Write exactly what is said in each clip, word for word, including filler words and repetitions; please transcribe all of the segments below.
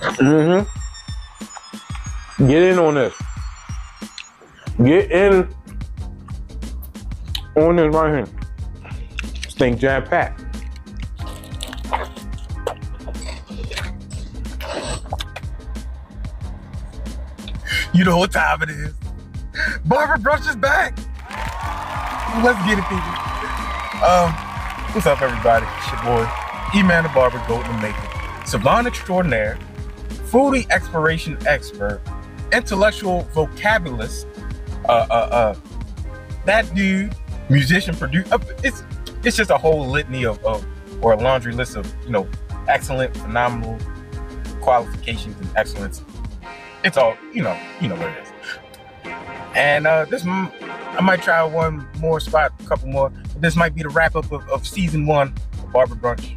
Mm-hmm. Get in on this. Get in on this right here. Think jam packed. You know what time it is. Barber brushes back. Let's get it, people. Um, what's up, everybody? It's your boy, Eman the Barber, Goat in the Making. Salon extraordinaire, foodie exploration expert, intellectual vocabulist, uh, uh, uh, that dude, musician, producer. Uh, it's it's just a whole litany of, of, or a laundry list of, you know, excellent, phenomenal qualifications and excellence. It's all, you know, you know what it is. And uh, this, I might try one more spot, a couple more. This might be the wrap up of, of season one of Barber Brunch.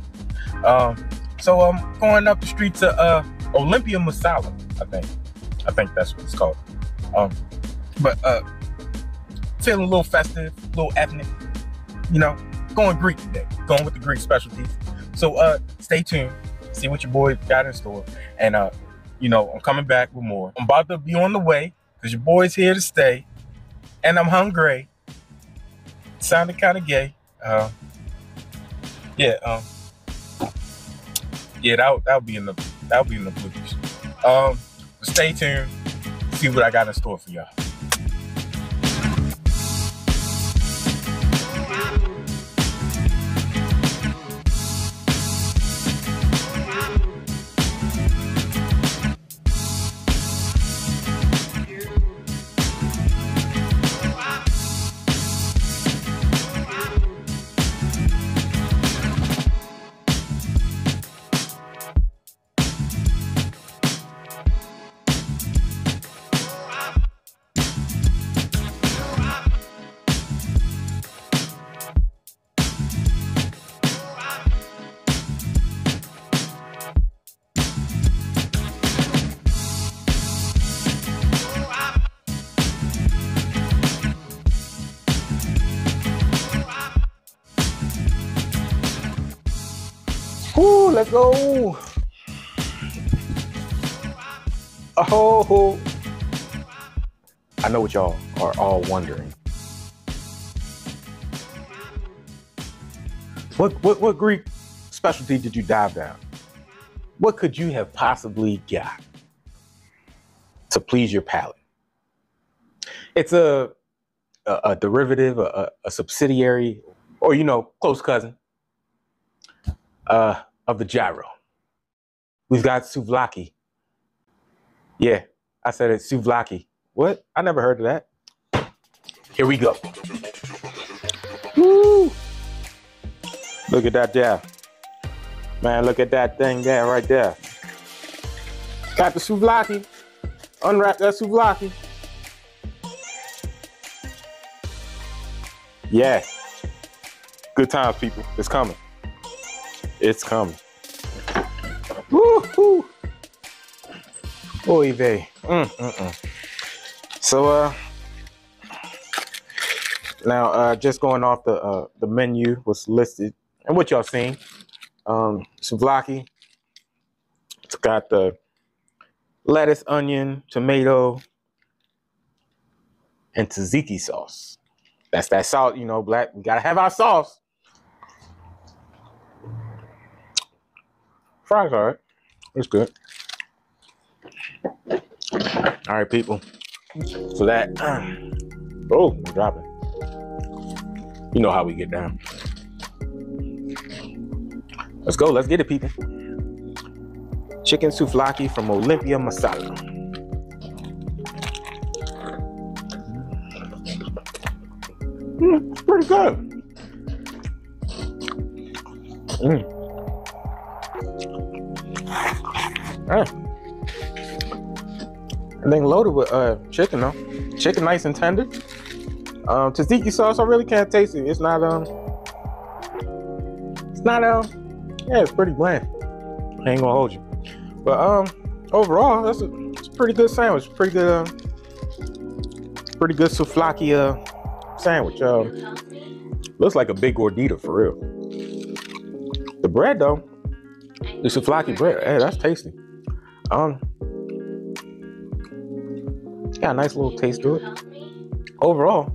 Um, so I'm um, going up the street to uh, Olympia Masala, I think. I think that's what it's called. Um, but uh, feeling a little festive, a little ethnic, you know, going Greek today, going with the Greek specialties. So uh, stay tuned, see what your boy got in store. And, uh, you know, I'm coming back with more. I'm about to be on the way. Because your boy's here to stay, and I'm hungry. Sounded kind of gay. Uh, yeah, um, yeah, that'll, that'll be in the that'll be in the blues. Um, stay tuned. See what I got in store for y'all. Let's go. Oh, I know what y'all are all wondering. What, what, what Greek specialty did you dive down? What could you have possibly got to please your palate? It's a, a, a derivative, a, a subsidiary, or, you know, close cousin. Uh, of the gyro. We've got souvlaki. Yeah, I said it's souvlaki. What? I never heard of that. Here we go. Woo! Look at that there. Man, look at that thing there, right there. Got the souvlaki. Unwrap that souvlaki. Yeah. Good times, people. It's coming. It's coming. Woo-hoo! Oy vey. Mm, mm, mm. So, uh, now, uh, just going off the uh, the menu, what's listed, and what y'all seen. Um, souvlaki. It's got the lettuce, onion, tomato, and tzatziki sauce. That's that salt, you know, black. We gotta have our sauce. Fries, all right. It's good. All right, people. So that, oh, I'm dropping. You know how we get down. Let's go. Let's get it, people. Chicken souvlaki from Olympia Masala. Mm, it's pretty good. Mm. Uh, and then loaded with uh, chicken though. Chicken nice and tender. Um, tzatziki sauce, I really can't taste it. It's not, um, it's not, um, yeah, it's pretty bland. I ain't gonna hold you. But um, overall, that's a, it's a pretty good sandwich. Pretty good, um, pretty good souvlaki uh, sandwich. Uh, looks like a big gordita for real. The bread though, the souvlaki bread, hey, that's tasty. Um, yeah, nice little taste to it. Overall,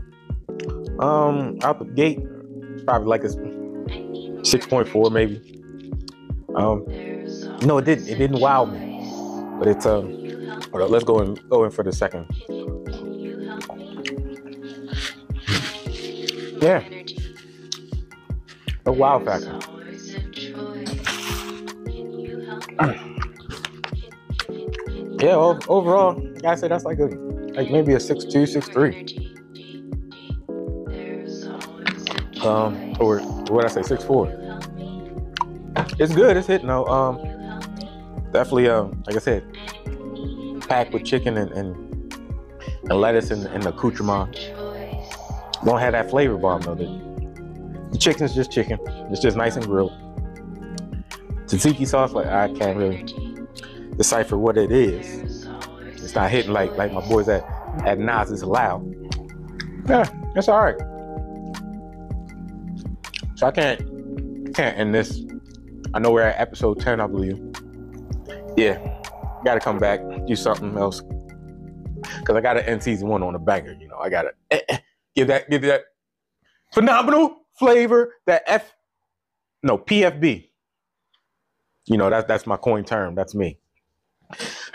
um, out the gate, probably like a six point four maybe. Um, no, it didn't. It didn't wow me, but it's um. Hold up, let's go in. Go in for the second. Yeah. The wow factor. Yeah, well, overall, like I said, that's like a, like maybe a six two, six three. Um, or what I say, six four. It's good. It's hitting. No, um, definitely. Um, like I said, packed with chicken and and, and lettuce and, and accoutrement. Don't have that flavor bomb though. The chicken's just chicken. It's just nice and grilled. Tzatziki sauce, like I can't really decipher what it is. It's not hitting like like my boys at at Nas is loud. Yeah, it's all right. So I can't can't end this. I know we're at episode ten, I believe. Yeah, gotta come back, do something else, because I gotta end season one on a banger. You know, I gotta eh, eh, give that give that phenomenal flavor, that F, no, P F B. You know, that's that's my coin term. That's me.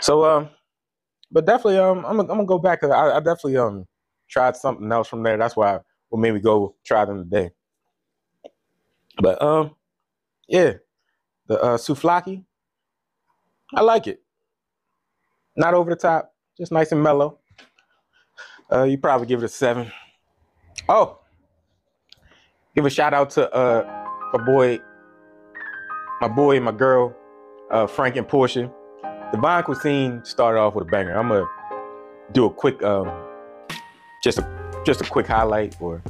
So, um, but definitely, um, I'm gonna, I'm gonna go back because I, I definitely um tried something else from there. That's why I, well, maybe go try them today. But um, yeah, the uh, souvlaki, I like it. Not over the top, just nice and mellow. Uh, you probably give it a seven. Oh, give a shout out to uh my boy. My boy and my girl, uh, Frank and Portia. Divine Cuisine started off with a banger. I'm gonna do a quick, um, just a just a quick highlight, or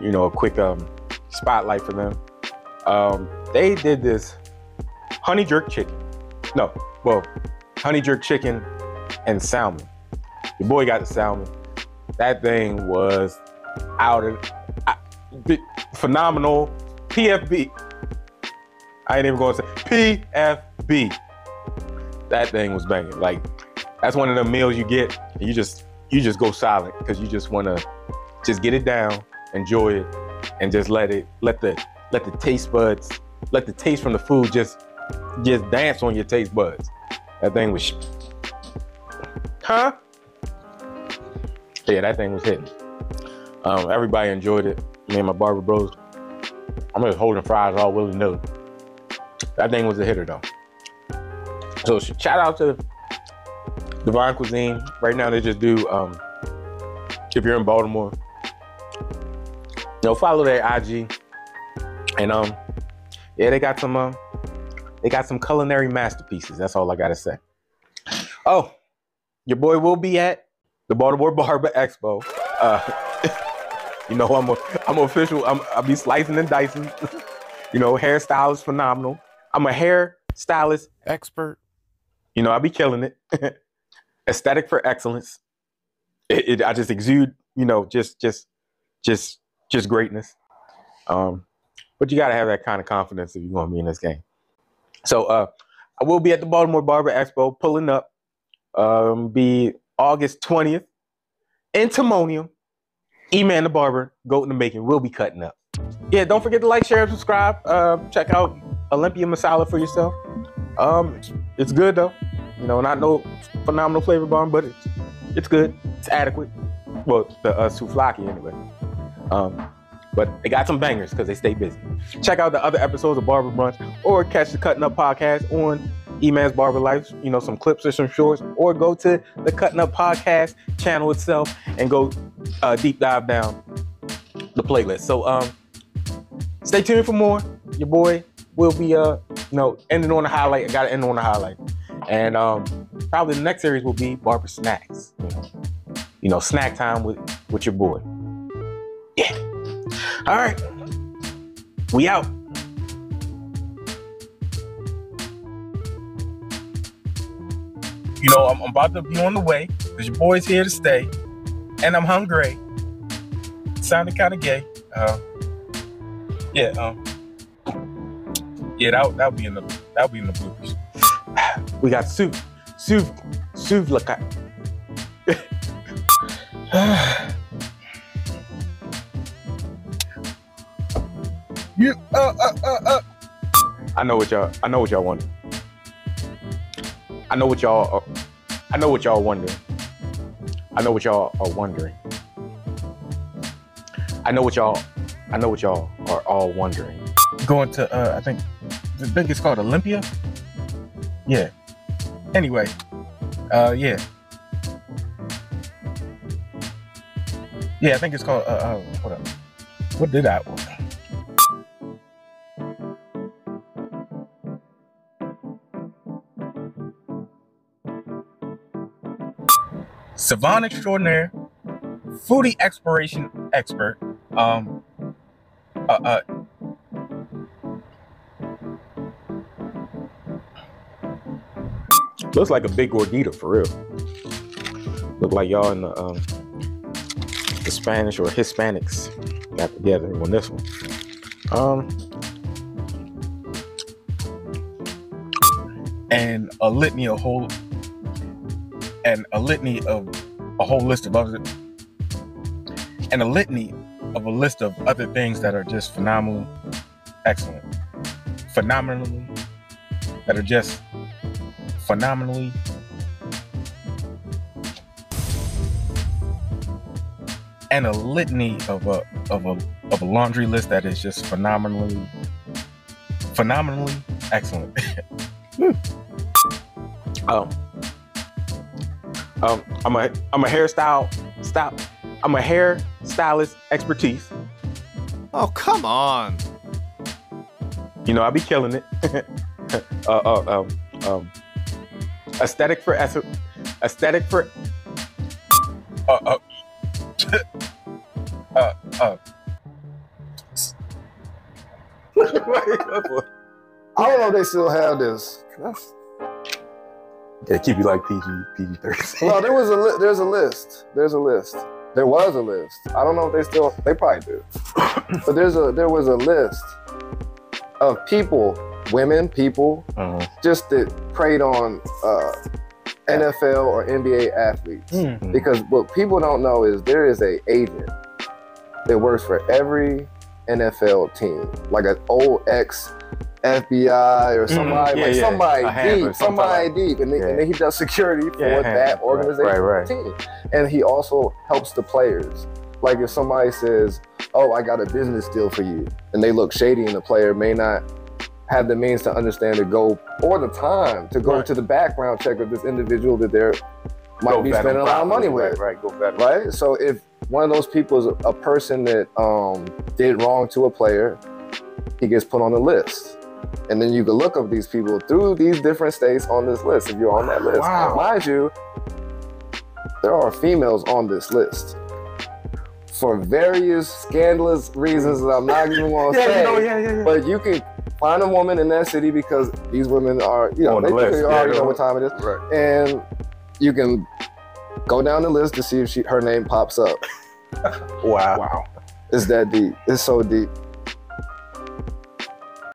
you know, a quick um, spotlight for them. Um, they did this honey jerk chicken. No, well, honey jerk chicken and salmon. Your boy got the salmon. That thing was out of I, phenomenal. P F B. I ain't even gonna say P F B. That thing was banging. Like, that's one of the meals you get and you just you just go silent because you just wanna just get it down, enjoy it, and just let it let the let the taste buds, let the taste from the food just just dance on your taste buds. That thing was huh? Yeah, that thing was hitting. Um, everybody enjoyed it. Me and my barber bros. I'm just holding fries all willy-nilly. That thing was a hitter though. So shout out to Divine Cuisine. Right now they just do, um, if you're in Baltimore, you know, follow their I G. And um, yeah, they got some, um, they got some culinary masterpieces. That's all I gotta say. Oh, your boy will be at the Baltimore Barber Expo. Uh, you know, I'm a, I'm official. I'm, I'll be slicing and dicing. You know, hairstyle is phenomenal. I'm a hair stylist expert. You know, I be killing it. Aesthetic for excellence. It, it, I just exude, you know, just, just, just, just greatness. Um, but you gotta have that kind of confidence if you want to be in this game. So, uh, I will be at the Baltimore Barber Expo, pulling up. Um, be August twentieth in Timonium. Eman the barber, goat in the making, will be cutting up. Yeah, don't forget to like, share, and subscribe. Uh, check out Olympia Masala for yourself. Um, it's, it's good though, you know, not no phenomenal flavor bomb, but it's, it's good. It's adequate. Well, the uh, souvlaki anyway. Um, but they got some bangers because they stay busy. Check out the other episodes of Barber Brunch, or catch the Cutting Up Podcast on Eman's Barber Life. You know, some clips or some shorts, or go to the Cutting Up Podcast channel itself and go uh, deep dive down the playlist. So um, stay tuned for more. Your boy will be uh you know ending on a highlight. I gotta end on a highlight, and um, probably the next series will be Barber Snacks. You know, you know snack time with with your boy. Yeah. All right, we out. You know, I'm, I'm about to be on the way, because your boy's here to stay, and I'm hungry. It sounded kind of gay. Uh, yeah, um, yeah, that that'll be in the that'll be in the bloopers. We got soup, Souv, souvlaki. You, uh, uh, uh, uh. I know what y'all, I know what y'all want. I know what y'all, uh, I know what y'all wondering. I know what y'all are wondering. I know what y'all, I know what y'all are all wondering. Going to, uh, I think, I think it's called Olympia. Yeah. Anyway, uh, yeah. Yeah, I think it's called, uh, uh hold up. What did I want? Savant extraordinaire, foodie exploration expert, um, uh, uh, looks like a big gordita for real. Look like y'all in the, um, the Spanish or Hispanics got together on this one. Um, and a litany of whole. And a litany of a whole list of other, and a litany of a list of other things that are just phenomenal, excellent, phenomenally, that are just phenomenally. And a litany of a of a of a laundry list that is just phenomenally, phenomenally excellent. Oh. Um, I'm a I'm a hairstyle stop. I'm a hair stylist expertise. Oh come on! You know I be killing it. uh, uh, um, um, aesthetic for aesthetic for. Uh, uh, uh, uh. I don't know if they still have this. That's... Yeah, keep you like P G, P G thirteen. No, there was a li- there's a list. There's a list. There was a list. I don't know if they still, they probably do. But there's a there was a list of people, women, people, uh-huh. just that preyed on uh, N F L or N B A athletes. Mm-hmm. Because what people don't know is there is a agent that works for every N F L team, like an old ex F B I or somebody, mm, yeah, like yeah. somebody I deep, somebody like, deep, and, they, yeah. and then he does security for yeah, that organization right, right, right. team. And he also helps the players. Like if somebody says, "Oh, I got a business deal for you," and they look shady, and the player may not have the means to understand the goal or the time to go right. to the background check of this individual that they're might go be spending a lot of money with. Right, right, go better. Right. So if one of those people is a person that um, did wrong to a player, he gets put on the list. And then you can look up these people through these different states on this list if you're on that list. Wow. Mind you, there are females on this list for various scandalous reasons that I'm not even going to yeah, say. You know, yeah, yeah, yeah. But you can find a woman in that city because these women are, you know, on they the list. Are, yeah, you know what time it is. Right. And you can go down the list to see if she her name pops up. Wow. Wow. It's that deep. It's so deep.